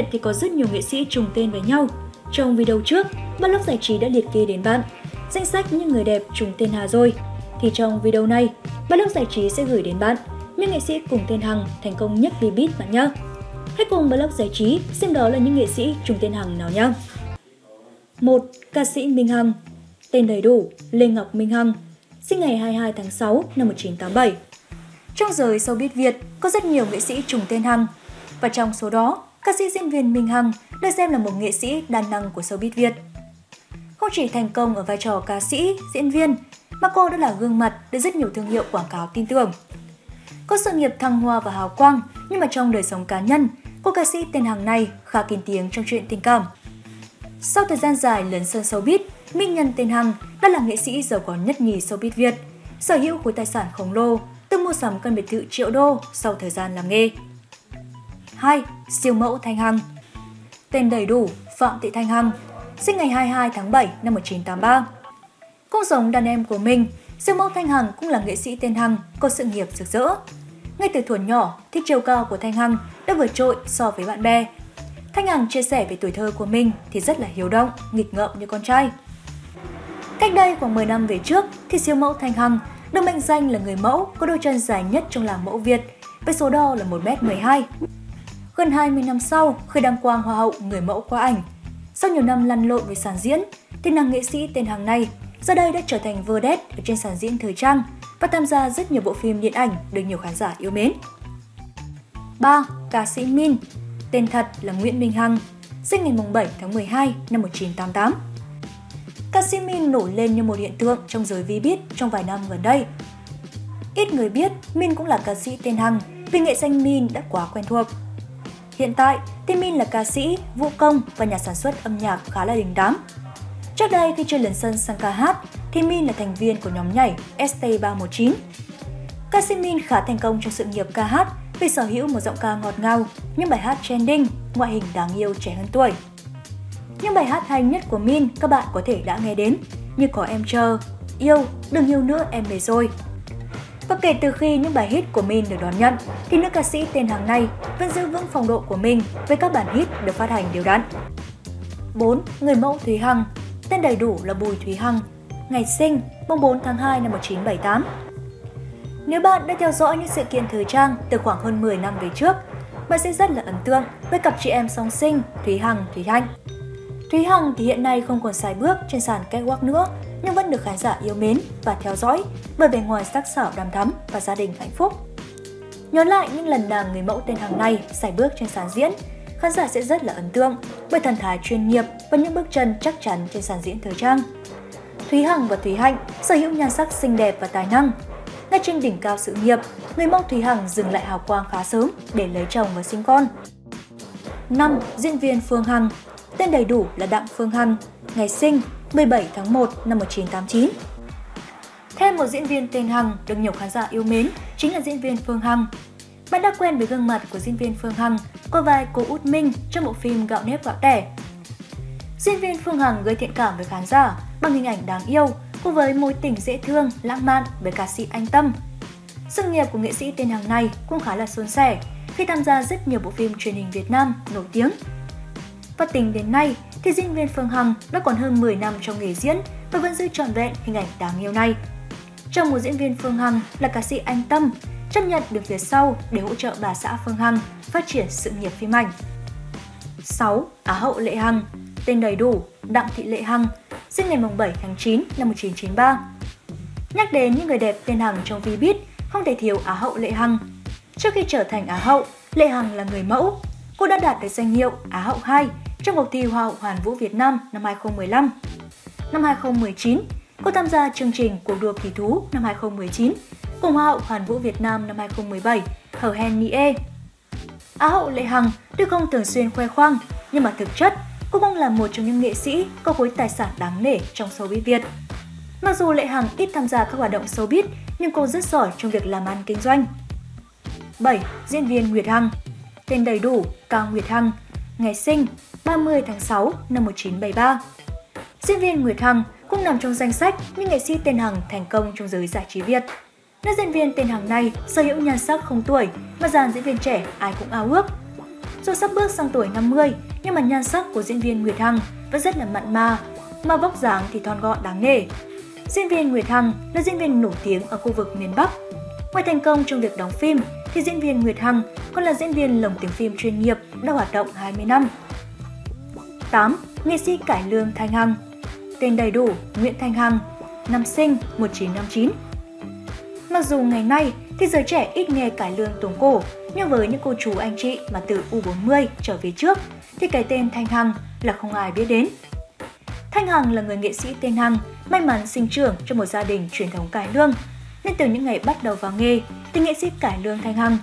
Nhật thì có rất nhiều nghệ sĩ trùng tên với nhau. Trong video trước, Blog Giải Trí đã liệt kê đến bạn danh sách những người đẹp trùng tên Hà rồi. Thì trong video này, Blog Giải Trí sẽ gửi đến bạn những nghệ sĩ cùng tên Hằng thành công nhất Vbiz bạn nhé. Hãy cùng Blog Giải Trí xem đó là những nghệ sĩ trùng tên Hằng nào nhé. 1. Ca sĩ Minh Hằng. Tên đầy đủ Lê Ngọc Minh Hằng, sinh ngày 22 tháng 6 năm 1987. Trong giới showbiz Việt có rất nhiều nghệ sĩ trùng tên Hằng, và trong số đó, ca sĩ diễn viên Minh Hằng được xem là một nghệ sĩ đa năng của showbiz Việt. Không chỉ thành công ở vai trò ca sĩ, diễn viên, mà cô đã là gương mặt được rất nhiều thương hiệu quảng cáo tin tưởng. Có sự nghiệp thăng hoa và hào quang, nhưng mà trong đời sống cá nhân, cô ca sĩ tên Hằng này khá kín tiếng trong chuyện tình cảm. Sau thời gian dài lấn sân showbiz, minh nhân tên Hằng đã là nghệ sĩ giàu có nhất nhì showbiz Việt, sở hữu khối tài sản khổng lồ, từng mua sắm căn biệt thự triệu đô sau thời gian làm nghề. 2. Siêu mẫu Thanh Hằng. Tên đầy đủ Phạm Thị Thanh Hằng, sinh ngày 22 tháng 7 năm 1983. Cũng giống đàn em của mình, siêu mẫu Thanh Hằng cũng là nghệ sĩ tên Hằng có sự nghiệp rực rỡ. Ngay từ thuở nhỏ thì chiều cao của Thanh Hằng đã vượt trội so với bạn bè. Thanh Hằng chia sẻ về tuổi thơ của mình thì rất là hiếu động, nghịch ngợm như con trai. Cách đây khoảng 10 năm về trước thì siêu mẫu Thanh Hằng được mệnh danh là người mẫu có đôi chân dài nhất trong làng mẫu Việt với số đo là 1m12. Gần 20 năm sau, khi đăng quang Hoa hậu người mẫu Quá Ảnh, sau nhiều năm lăn lộn với sàn diễn thì nàng nghệ sĩ tên Hằng này giờ đây đã trở thành vedette ở trên sàn diễn thời trang và tham gia rất nhiều bộ phim điện ảnh được nhiều khán giả yêu mến. 3. Ca sĩ Min. Tên thật là Nguyễn Minh Hằng, sinh ngày 7 tháng 12 năm 1988. Ca sĩ Min nổi lên như một hiện tượng trong giới Vbiz trong vài năm gần đây. Ít người biết Min cũng là ca sĩ tên Hằng vì nghệ danh Min đã quá quen thuộc. Hiện tại, tên Min là ca sĩ, vũ công và nhà sản xuất âm nhạc khá là đình đám. Trước đây khi chưa lấn sân sang ca hát, thì Min là thành viên của nhóm nhảy ST.319. Ca sĩ Min khá thành công trong sự nghiệp ca hát vì sở hữu một giọng ca ngọt ngào, những bài hát trending, ngoại hình đáng yêu trẻ hơn tuổi. Những bài hát hay nhất của Min các bạn có thể đã nghe đến như Có Em Chờ, Yêu, Đừng Yêu Nữa Em Về Rồi. Và kể từ khi những bài hit của Min được đón nhận thì nữ ca sĩ tên Hằng này vẫn giữ vững phong độ của mình với các bản hit được phát hành đều đặn. 4. Người mẫu Thúy Hằng. Tên đầy đủ là Bùi Thúy Hằng, ngày sinh 4 tháng 2 năm 1978. Nếu bạn đã theo dõi những sự kiện thời trang từ khoảng hơn 10 năm về trước, bạn sẽ rất là ấn tượng với cặp chị em song sinh Thúy Hằng, Thúy Hạnh. Thúy Hằng thì hiện nay không còn sải bước trên sàn catwalk nữa, nhưng vẫn được khán giả yêu mến và theo dõi bởi vẻ ngoài sắc sảo đằm thắm và gia đình hạnh phúc. Nhớ lại những lần nàng người mẫu tên Hằng này sải bước trên sàn diễn, khán giả sẽ rất là ấn tượng bởi thần thái chuyên nghiệp và những bước chân chắc chắn trên sàn diễn thời trang. Thúy Hằng và Thúy Hạnh sở hữu nhan sắc xinh đẹp và tài năng. Ngay trên đỉnh cao sự nghiệp, người mẫu Thúy Hằng dừng lại hào quang khá sớm để lấy chồng và sinh con. 5. Diễn viên Phương Hằng. Tên đầy đủ là Đặng Phương Hằng, ngày sinh 17 tháng 1 năm 1989. Thêm một diễn viên tên Hằng được nhiều khán giả yêu mến chính là diễn viên Phương Hằng. Bạn đã quen với gương mặt của diễn viên Phương Hằng qua vai cô Út Minh trong bộ phim Gạo Nếp Gạo Tẻ. Diễn viên Phương Hằng gây thiện cảm với khán giả bằng hình ảnh đáng yêu cùng với mối tình dễ thương, lãng mạn với ca sĩ Anh Tâm. Sự nghiệp của nghệ sĩ tên Hằng này cũng khá là suôn sẻ khi tham gia rất nhiều bộ phim truyền hình Việt Nam nổi tiếng. Và tính đến nay thì diễn viên Phương Hằng đã còn hơn 10 năm trong nghề diễn và vẫn giữ trọn vẹn hình ảnh đáng yêu này. Trong một diễn viên Phương Hằng là ca sĩ Anh Tâm chấp nhận được phía sau để hỗ trợ bà xã Phương Hằng phát triển sự nghiệp phim ảnh. 6. Á hậu Lệ Hằng. Tên đầy đủ Đặng Thị Lệ Hằng, sinh ngày 7 tháng 9 năm 1993. Nhắc đến những người đẹp tên Hằng trong Vbiz không thể thiếu Á hậu Lệ Hằng. Trước khi trở thành Á hậu, Lệ Hằng là người mẫu. Cô đã đạt được danh hiệu Á hậu 2 trong cuộc thi Hoa hậu Hoàn vũ Việt Nam năm 2015. Năm 2019, cô tham gia chương trình Cuộc đua kỳ thú năm 2019 cùng Hoa hậu Hoàn vũ Việt Nam năm 2017 Hờ Hen Nie. Á hậu Lệ Hằng tuy không thường xuyên khoe khoang, nhưng mà thực chất cô cũng là một trong những nghệ sĩ có khối tài sản đáng nể trong showbiz Việt. Mặc dù Lệ Hằng ít tham gia các hoạt động showbiz, nhưng cô rất giỏi trong việc làm ăn kinh doanh. 7. Diễn viên Nguyệt Hằng. Tên đầy đủ Cao Nguyệt Hằng, ngày sinh 30 tháng 6 năm 1973. Diễn viên Nguyệt Hằng cũng nằm trong danh sách những nghệ sĩ tên Hằng thành công trong giới giải trí Việt. Nữ diễn viên tên Hằng này sở hữu nhan sắc không tuổi mà dàn diễn viên trẻ ai cũng ao ước. Dù sắp bước sang tuổi 50, nhưng mà nhan sắc của diễn viên Nguyệt Hằng vẫn rất là mặn mà vóc dáng thì thon gọn đáng nể. Diễn viên Nguyệt Hằng là diễn viên nổi tiếng ở khu vực miền Bắc. Ngoài thành công trong việc đóng phim, thì diễn viên Nguyệt Hằng còn là diễn viên lồng tiếng phim chuyên nghiệp đã hoạt động 20 năm. 8. Nghệ sĩ cải lương Thanh Hằng. Tên đầy đủ Nguyễn Thanh Hằng, năm sinh 1959. Mặc dù ngày nay thì giới trẻ ít nghe cải lương Tống Cổ, nhưng với những cô chú anh chị mà từ U40 trở về trước thì cái tên Thanh Hằng là không ai biết đến. Thanh Hằng là người nghệ sĩ tên Hằng, may mắn sinh trưởng trong một gia đình truyền thống cải lương, nên từ những ngày bắt đầu vào nghề thì nghệ sĩ cải lương Thanh Hằng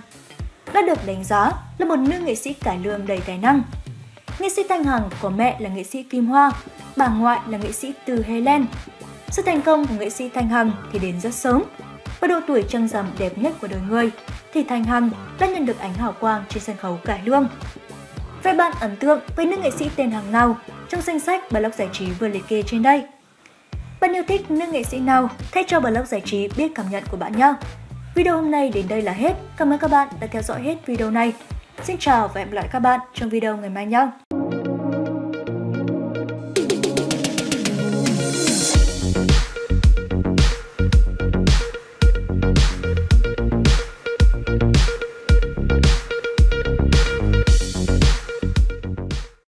đã được đánh giá là một nữ nghệ sĩ cải lương đầy tài năng. Nghệ sĩ Thanh Hằng có mẹ là nghệ sĩ Kim Hoa, bà ngoại là nghệ sĩ Từ Hê Len. Sự thành công của nghệ sĩ Thanh Hằng thì đến rất sớm. Với độ tuổi trăng rằm đẹp nhất của đời người thì Thanh Hằng đã nhận được ánh hào quang trên sân khấu cải lương. Vậy bạn ấn tượng với nữ nghệ sĩ tên Hằng nào trong danh sách Blog Giải Trí vừa liệt kê trên đây? Bạn yêu thích nữ nghệ sĩ nào? Hãy cho Blog Giải Trí biết cảm nhận của bạn nhé! Video hôm nay đến đây là hết. Cảm ơn các bạn đã theo dõi hết video này. Xin chào và hẹn gặp lại các bạn trong video ngày mai nhé!